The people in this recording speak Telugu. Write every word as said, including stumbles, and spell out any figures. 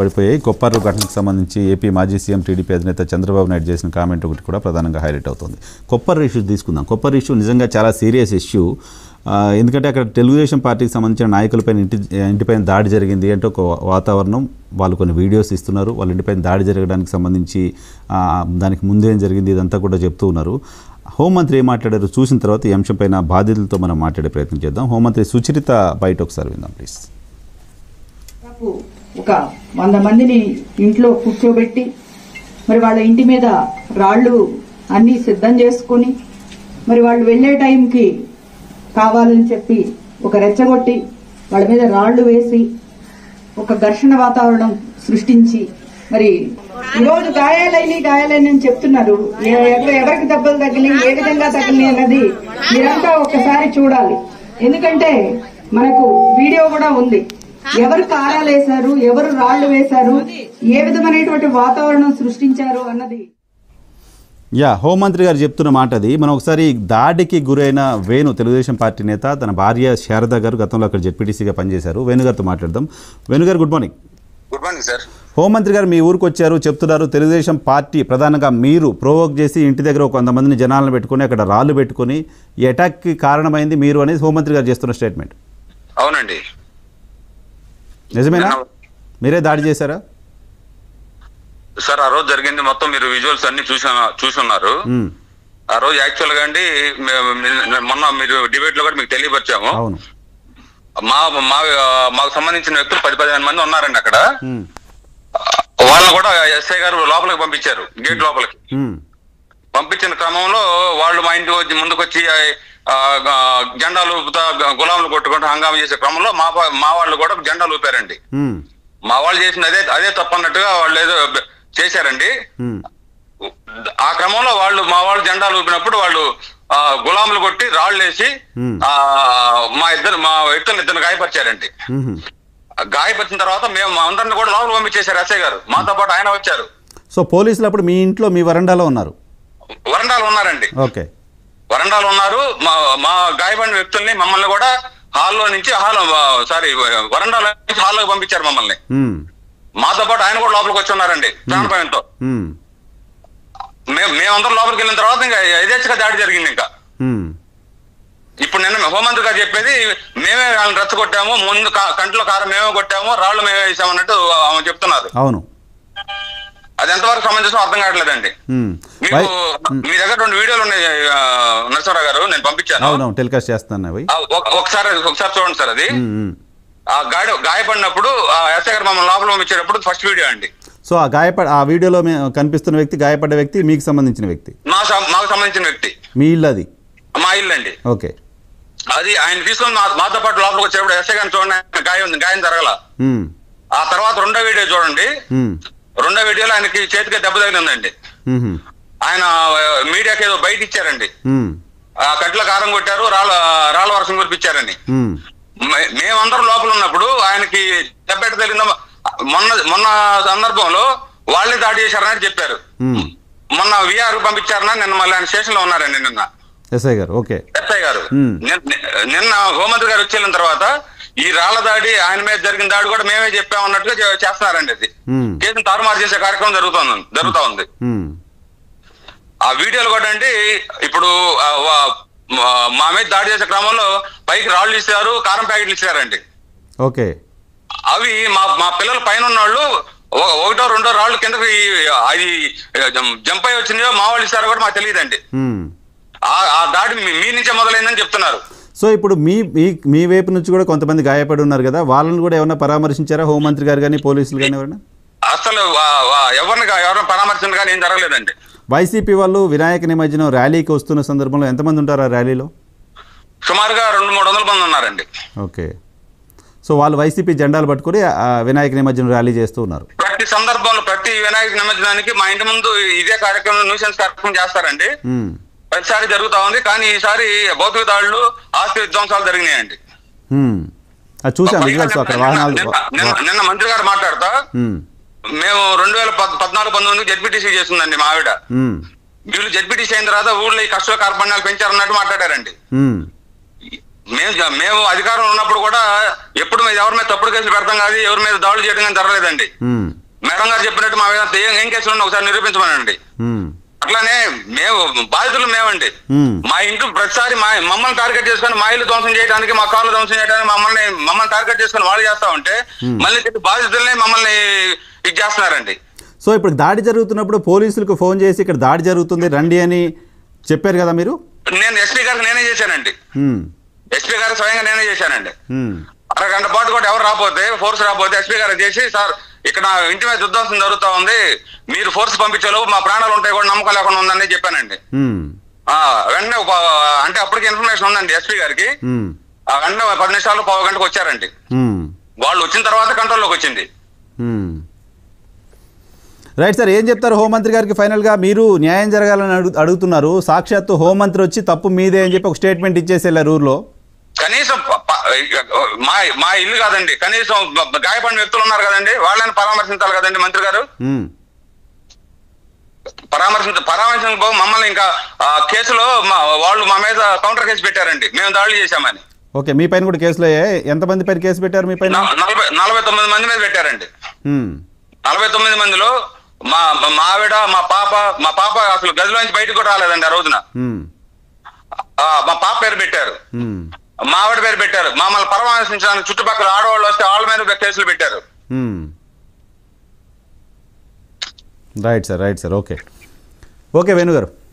పడిపోయాయి. కొప్పారు ఘటనకు సంబంధించి ఏపీ మాజీ సీఎం టీడీపీ అధినేత చంద్రబాబు నాయుడు చేసిన కామెంట్ ఒకటి కూడా ప్రధానంగా హైలైట్ అవుతుంది. కొప్పారు ఇష్యూ తీసుకుందాం. కొప్పారు ఇష్యూ నిజంగా చాలా సీరియస్ ఇష్యూ. ఎందుకంటే అక్కడ తెలుగుదేశం పార్టీకి సంబంధించిన నాయకులపైన ఇంటి ఇంటిపైన దాడి జరిగింది అంటే ఒక వాతావరణం, వాళ్ళు కొన్ని వీడియోస్ ఇస్తున్నారు, వాళ్ళ ఇంటిపైన దాడి జరగడానికి సంబంధించి దానికి ముందేం జరిగింది ఇదంతా కూడా చెప్తూ ఉన్నారు. హోంమంత్రి ఏం మాట్లాడారు చూసిన తర్వాత ఈ అంశంపైన బాధితులతో మనం మాట్లాడే ప్రయత్నం చేద్దాం. హోంమంత్రి సుచరిత బయట ఒకసారి విందాం ప్లీజ్. ఒక వంద మందిని ఇంట్లో కూర్చోబెట్టి మరి వాళ్ళ ఇంటి మీద రాళ్లు అన్నీ సిద్ధం చేసుకుని మరి వాళ్ళు వెళ్లే టైంకి కావాలని చెప్పి ఒక రెచ్చగొట్టి వాళ్ళ మీద రాళ్లు వేసి ఒక ఘర్షణ వాతావరణం సృష్టించి మరి ఈరోజు గాయాలని గాయాలని అని చెప్తున్నారు. ఎవరికి దెబ్బలు తగిలినాయి, ఏ విధంగా తగిలినాయి అన్నది మీరంతా ఒకసారి చూడాలి. ఎందుకంటే మనకు వీడియో కూడా ఉంది, ఎవరు కారాలు వేశారు, ఎవరు రాళ్లు వేశారు, ఏ విధమైనటువంటి వాతావరణం సృష్టించారు అన్నది. యా, హోంమంత్రి గారు చెప్తున్న మాట అది. మనం ఒకసారి దాడికి గురైన వేణు, తెలుగుదేశం పార్టీ నేత, తన భార్య శారద గారు గతంలో అక్కడ జెడ్పీటీసీగా పనిచేశారు. వేణుగారితో మాట్లాడదాం. వేణుగారు good morning. Good morning sir. హోంమంత్రి గారు మీ ఊరికి వచ్చారు, చెప్తున్నారు తెలుగుదేశం పార్టీ ప్రధానంగా మీరు ప్రొవోక్ చేసి ఇంటి దగ్గర కొంతమందిని జనాలను పెట్టుకుని అక్కడ రాళ్లు పెట్టుకుని ఈ అటాక్కి కారణమైంది మీరు అనేది హోంమంత్రి గారు చేస్తున్న స్టేట్మెంట్. అవునండి, నిజమేనా? మీరే దాడి చేశారా సార్? ఆ రోజు జరిగింది మొత్తం మీరు విజువల్స్ అన్ని చూసున్నారు. ఆ రోజు యాక్చువల్ గా అండి, మొన్న మీరు డిబేట్ లో కూడా మీకు తెలియపరిచాము. మా మాకు సంబంధించిన వ్యక్తులు పది పదిహేను మంది ఉన్నారండి అక్కడ. వాళ్ళని కూడా ఎస్ఐ గారు లోపలికి పంపించారు, గేట్ లోపలికి పంపించిన క్రమంలో వాళ్ళు మా ఇంటికి వచ్చి ముందుకొచ్చి జెండాలు ఊపుతా గులాములు కొట్టుకుంటూ హంగామా చేసే క్రమంలో మా మా వాళ్ళు కూడా జెండాలు ఊపారండి. మా వాళ్ళు చేసిన అదే అదే తప్పన్నట్టుగా వాళ్ళు ఏదో చేశారండి. ఆ క్రమంలో వాళ్ళు మా వాళ్ళు జెండాలు ఊపినప్పుడు వాళ్ళు గులాములు కొట్టి రాళ్ళు వేసి ఆ మా ఇద్దరు మా వ్యక్తులను ఇద్దరు గాయపరిచారండి. గాయపరిచిన తర్వాత మేము అందరిని కూడా లోపల పంపించేశారు ఎస్ఐ గారు, మాతో పాటు ఆయన వచ్చారు. సో పోలీసులు అప్పుడు మీ ఇంట్లో మీ వరండాలో ఉన్నారు? వరండాలో ఉన్నారండి. ఓకే, వరండాలు ఉన్నారు. మా మా గాయపడిన వ్యక్తుల్ని మమ్మల్ని కూడా హాల్లో నుంచి హాల్ సారీ వరండాలో నుంచి హాల్లోకి పంపించారు మమ్మల్ని. మాతో పాటు ఆయన కూడా లోపలికి వచ్చి ఉన్నారండి ప్రాణభయంతో. మేము మేమందరం లోపలికి వెళ్ళిన తర్వాత ఇంకా యథేచ్ఛగా దాడి జరిగింది. ఇంకా ఇప్పుడు నిన్న హోంమంత్రి గారు చెప్పేది మేమే వాళ్ళని రెచ్చగొట్టాము, ముందు కంట్లో కారం మేమే కొట్టాము, రాళ్లు మేమే వేసాము అన్నట్టు ఆమె చెప్తున్నారు. అవును, అది ఎంతవరకు సమంజసం అర్థం కావట్లేదండి. మీకు మీ దగ్గర రెండు వీడియోలు ఉన్నాయి నరసింహరావు గారు, నేను పంపించాను, టెలికాస్ట్ చేస్తాను. ఒకసారి ఒకసారి చూడండి సార్. అది ఆ గాయ గాయపడినప్పుడు ఎస్ఐ గారు మమ్మల్ని లోపల పంపించేటప్పుడు ఫస్ట్ వీడియో అండి. సో ఆ గాయపడ ఆ వీడియోలో కనిపిస్తున్న వ్యక్తి, గాయపడ్డ వ్యక్తి మీకు సంబంధించిన వ్యక్తి? మాకు సంబంధించిన వ్యక్తి. మీ ఇల్లు అది? మా ఇల్లు అండి. ఓకే, అది ఆయన తీసుకుని మాతో పాటు లోపలికి వచ్చేటప్పుడు ఎస్ఐ గారిని చూడండి, గాయం గాయం జరగల. ఆ తర్వాత రెండో వీడియో చూడండి. రెండో వీడియోలో ఆయనకి చేతికి దెబ్బ తగిలిందండి. ఆయన మీడియాకి ఏదో బయట ఇచ్చారండి, ఆ కట్ల కారం కొట్టారు, రాళ్ళ రాళ్ళ వర్షం కురిపించారని. మేమందరం లోపల ఉన్నప్పుడు ఆయనకి దెబ్బ ఎట్ట తగిలిందో మొన్న మొన్న సందర్భంలో వాళ్ళే దాడి చేశారని చెప్పారు. మొన్న విఆర్ పంపించారని నిన్న మళ్ళీ ఆయన స్టేషన్ లో ఉన్నారండి నిన్న ఎస్ఐ గారు. ఓకే, ఎస్ఐ గారు నిన్న హోంమంత్రి గారు వచ్చి వెళ్ళిన తర్వాత ఈ రాళ్ల దాడి ఆయన మీద జరిగిన దాడి కూడా మేమే చెప్పామన్నట్టుగా చేస్తున్నారండి. అది కేసును తారుమారు చేసే కార్యక్రమం జరుగుతుంది జరుగుతా ఉంది. ఆ వీడియోలు కూడా అండి, ఇప్పుడు మా మీద దాడి చేసే క్రమంలో పైకి రాళ్లు ఇస్తారు, కారం ప్యాకెట్లు ఇస్తారండి. ఓకే, అవి మా మా పిల్లల పైన ఉన్నవాళ్ళు ఒకటో రెండో రాళ్ళు కిందకి అది జంప్ అయి వచ్చిందో మా వాళ్ళు ఇస్తారో కూడా మాకు తెలియదండి. ఆ దాడి మీ నుంచే మొదలైందని చెప్తున్నారు. సో ఇప్పుడు మీ మీ వైపు నుంచి కూడా కొంతమంది గాయపడి ఉన్నారు కదా, వాళ్ళని కూడా ఏమైనా పరామర్శించారా హోంమంత్రి గారు కానీ పోలీసులు కానీ ఎవరైనా? అసలు ఎవరిని ఎవరైనా పరామర్శించడం కానీ ఏం జరగలేదండి. వైసీపీ వాళ్ళు వినాయక నిమజ్జనం ర్యాలీకి వస్తున్న సందర్భంలో ఎంతమంది ఉంటారు ఆ ర్యాలీలో? సుమారుగా రెండు మూడు వందల మంది ఉన్నారండి. ఓకే, సో వాళ్ళు వైసీపీ జెండాలు పట్టుకుని వినాయక నిమజ్జనం ర్యాలీ చేస్తూ ఉన్నారు. ప్రతి సందర్భంలో ప్రతి వినాయక నిమజ్జనానికి మా ఇంటి ముందు ఇదే కార్యక్రమం న్యూసెన్స్ కార్యక్రమం చేస్తారండి. ప్రతిసారి జరుగుతా ఉంది, కానీ ఈసారి భౌతిక దాడులు ఆస్తి విధ్వంసాలు జరిగినాయండి. నిన్న మంత్రి గారు మాట్లాడతా, మేము రెండు వేల పద్నాలుగు పంతొమ్మిది జెడ్పీటీసీ చేసిందండి మా ఆవిడ. వీళ్ళు జెడ్పీటీసీ అయిన తర్వాత ఊళ్ళో ఈ కష్ట కార్పణ్యాలు పెంచారన్నట్టు మాట్లాడారండి. మేము మేము అధికారం ఉన్నప్పుడు కూడా ఎప్పుడు ఎవరి మీద తప్పుడు కేసులు పెడతాం కాదు, ఎవరి మీద దాడులు చేయడం కానీ జరగలేదండి. మేడం గారు చెప్పినట్టు మా ఏం కేసులు ఉన్నా ఒకసారి నిరూపించమనండి. అట్లానే మేము బాధితులు మేమండి. మా ఇంట్లో ప్రతిసారి మా మమ్మల్ని టార్గెట్ చేసుకుని మా ఇల్లు ధ్వంసం చేయడానికి, మా కార్లు ధ్వంసం చేయడానికి మమ్మల్ని మమ్మల్ని టార్గెట్ చేసుకుని వాళ్ళు చేస్తా ఉంటే మళ్ళీ బాధితులనే మమ్మల్ని ఇది చేస్తున్నారండి. సో ఇప్పుడు దాడి జరుగుతున్నప్పుడు పోలీసులకు ఫోన్ చేసి ఇక్కడ దాడి జరుగుతుంది రండి అని చెప్పారు కదా మీరు? నేను ఎస్పీ గారికి నేనే చేశానండి. ఎస్పీ గారు స్వయంగా నేనే చేశానండి. అరగంట పాటు కూడా ఎవరు రాకపోతే ఫోర్స్ రాకపోతే ఎస్పీ గారు చేసి, సార్ ఇక్కడ ఇంటి మీద యుద్ధం జరుగుతూ ఉంది, మీరు ఫోర్స్ పంపించే లోపు మా ప్రాణాలు ఉంటాయి కూడా నమ్మకం లేకుండా ఉందని చెప్పానండి. వెంటనే అంటే అప్పటికి ఇన్ఫర్మేషన్ ఉందండి ఎస్పీ గారికి. వెంటనే పది నిమిషాలు పావు గంటకు వచ్చారండి. వాళ్ళు వచ్చిన తర్వాత కంట్రోల్లోకి వచ్చింది. రైట్ సార్, ఏం చెప్తారు హోంమంత్రి గారికి? ఫైనల్గా మీరు న్యాయం జరగాలని అడుగుతున్నారు, సాక్షాత్తు హోంమంత్రి వచ్చి తప్పు మీదే అని చెప్పి ఒక స్టేట్మెంట్ ఇచ్చేసి వెళ్ళారు ఊర్లో. కనీసం మా మా ఇల్లు కాదండి, కనీసం గాయపడిన వ్యక్తులు ఉన్నారు కదండి, వాళ్ళని పరామర్శించాలి కదండి మంత్రి గారు. పరామర్శించ పరామర్శించబో మమ్మల్ని ఇంకా కేసులో వాళ్ళు మా మీద కౌంటర్ కేసు పెట్టారండి, మేము దాడులు చేశామని. ఓకే, మీ పైన కూడా కేసులు అయ్యాయి. ఎంతమంది పైన కేసు పెట్టారు? మీ పైన నలభై నలభై తొమ్మిది మంది మీద పెట్టారండి. నలభై తొమ్మిది మందిలో మా మా ఆవిడ, మా పాప మా పాప అసలు గదిలో నుంచి బయటకు కూడా రాలేదండి ఆ రోజున. మా పాప పేరు పెట్టారు, మా ఆవిడ పేరు పెట్టారు. మమ్మల్ని పరామర్శించడానికి చుట్టుపక్కల ఆడవాళ్ళు వస్తే వాళ్ళ మీద కేసులు పెట్టారు. Right sir, right sir. Okay okay వేణుగారు.